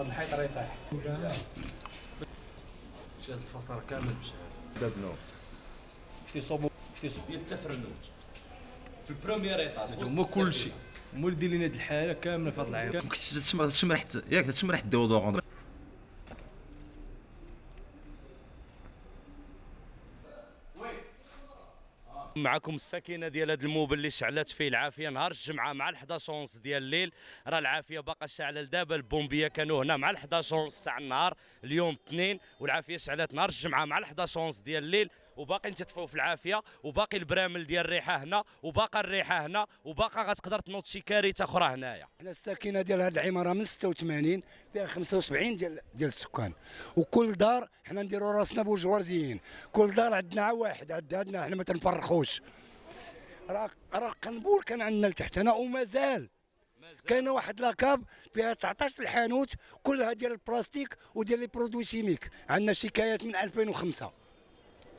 هذا الحيط راه يطيح. شاد الفصار كامل مشى. دابنو. كيصوبوا ديال التفرنوت. في البروميير ايطاج. هما كلشي. هما اللي دايرين هاد الحالة كاملة في هاد العيار. ما كنتش تشمرحت ياك تشمرحت الديودورون. معكم السكينه ديال هذا الموبل اللي شعلت فيه العافيه نهار الجمعه مع ال11 ديال الليل، راه العافيه باقا شاعله لدابا. البومبيه كانوا هنا مع ال11 تاع النهار، اليوم الاثنين والعافيه شعلت نهار الجمعه مع ال11 ديال الليل، وباقيين تطفوا في العافيه، وباقي البرامل ديال الريحه هنا، وباقى الريحه هنا، وباقى غتقدر تنوض شي كارثه اخرى هنايا. حنا السكينه ديال هذه العماره من 86 فيها 75 ديال السكان، وكل دار حنا نديروا راسنا بوجوارزيين، كل دار عندنا واحد عندنا حنا ما تنفرقوش. راه قنبور كان عندنا لتحتنا ومازال كاين واحد لاكاب فيها 19 الحانوت كلها ديال البلاستيك وديال لي برودوي شيميك، عندنا شكايات من 2005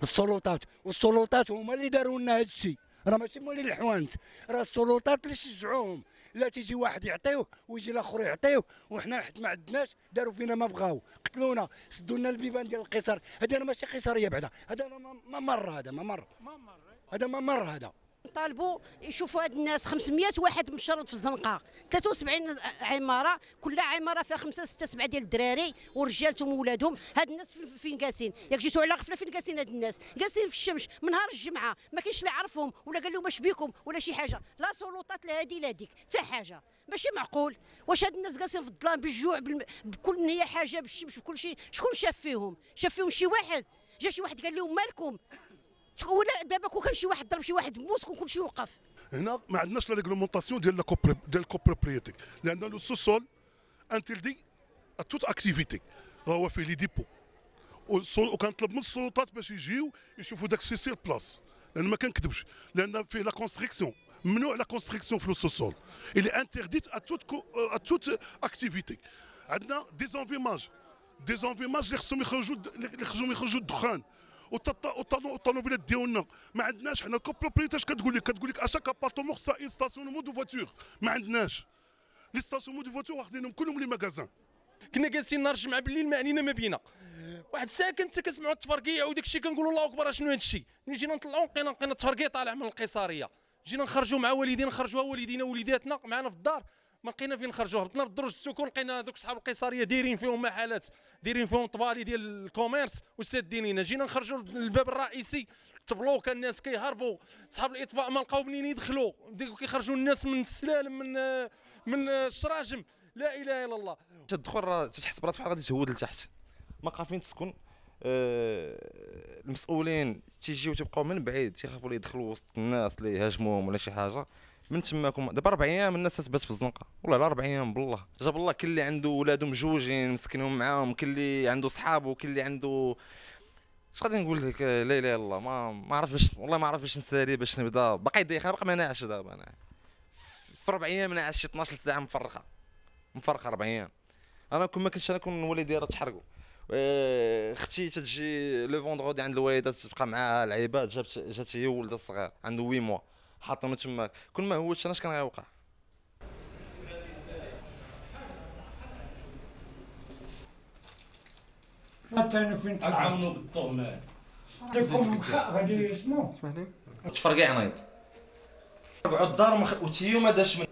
السلطات، والسلطات هما اللي داروا لنا هذا الشيء، راه ماشي مولي الحوانت، راه السلطات اللي شجعوهم، لا تيجي واحد يعطيوه ويجي الاخر يعطيوه، وحنا حيت ما عندناش داروا فينا ما بغاو، قتلونا، سدوا لنا البيبان ديال القصر، هذه راه ماشي قصريه بعدا، هذا ما مر هذا ما مر هذا ما مر هذا. طالبوا يشوفوا هاد الناس 500 واحد مشرد في الزنقه، 73 عماره كل عماره فيها 5 6 7 ديال الدراري ورجالتهم وولادهم. هاد الناس فين جالسين؟ ياك جيتوا على غفله فين جالسين هاد الناس؟ جالسين في الشمس من نهار الجمعه، ما كاينش اللي عرفهم ولا قال لهم اش بيكم ولا شي حاجه، لا سلطات لا هادي لا هاديك حتى حاجه. ماشي معقول واش هاد الناس جالسين في الظلام بالجوع بكل هي حاجه بالشمس بكل شيء. شكون شاف فيهم؟ شاف فيهم شي واحد؟ جا شي واحد قال لهم مالكم؟ ولا دابا كون كان شي واحد ضرب شي واحد بموس كون كلشي وقف. هنا ما عندناش لا ريغلومونطاسيون ديال الكوبروبريتي، لان لو سوسول انتيلدي توت اكتيفيتي، هو فيه لي ديبو، وكنطلب من السلطات باش يجيو يشوفوا داك الشيء سير بلاص، لان ما كنكذبش، لان فيه لا كونستريكسيون، ممنوع لا كونستريكسيون في لو سوسول، اللي انتيرديت توت اكتيفيتي. عندنا ديزونفيماج، ديزونفيماج اللي خصهم يخرجوا الدخان والطوموبيلات ديالنا ما عندناش حنا. الكوبروبريتي اش كتقول لك اشاك ابارتمون خصها اون ستاسيونمون دو فواتور، ما عندناش لي ستاسيونمون دو فواتور، واخدينهم كلهم لي مكازان. كنا جالسين نهار الجمعه بالليل ما علينا ما بينا، واحد الساعه كنت كنسمعوا التفرقيع وداك الشيء كنقولوا الله اكبر شنو هذا الشيء. ملي جينا نطلعوا لقينا التفرقيع طالع من القيصريه، جينا نخرجوا مع والدينا نخرجوا والدينا وليداتنا معنا في الدار، ما لقينا فين نخرجوا، هبطنا في الدرج السكون لقينا دوك صحاب القيصريه دايرين فيهم محلات، دايرين فيهم طبالي ديال الكوميرس وسادينينا. جينا نخرجوا للباب الرئيسي تبلوك، الناس كيهربوا، صحاب الاطفاء ما لقاو منين يدخلوا، كيخرجوا الناس من السلالم من الشراجم. لا اله الا الله. تدخل راه تحس براسك بحال غادي تهود لتحت، ما بقا فين تسكن. المسؤولين تيجيو تيبقاو من بعيد، تيخافوا يدخلوا وسط الناس اللي يهاجموهم ولا شي حاجه. من تماكم دابا 4 ايام الناس تتبات في الزنقه، والله على 4 ايام بالله جاب الله. كل اللي عنده ولادو مجوجين مسكينهم معاهم، كل اللي عنده صحابو، كل اللي عنده اش غادي نقول لك. لا اله الا الله. ما عرفت باش، والله ما عرفت باش نسالي باش نبدا. باقي ضيق، انا باقي ما ناعش دابا. انا في 4 ايام انا عايش شي 12 ساعه مفرقه 4 ايام. انا كون ما كنتش انا كون والدي راه تحرقوا، اختي تتجي لو فوندردي عند الوالده تبقى معاها العيبات، جات هي ولدها الصغير عنده 8 موا حاطه من تماك، كل ما هوتش انا اش كان غيوقع. حتى فين تعاونوا بالطهمه تكون غادي يسمو. اسمح لي تفرقع نايض، رجعوا الدار وتيو ما داش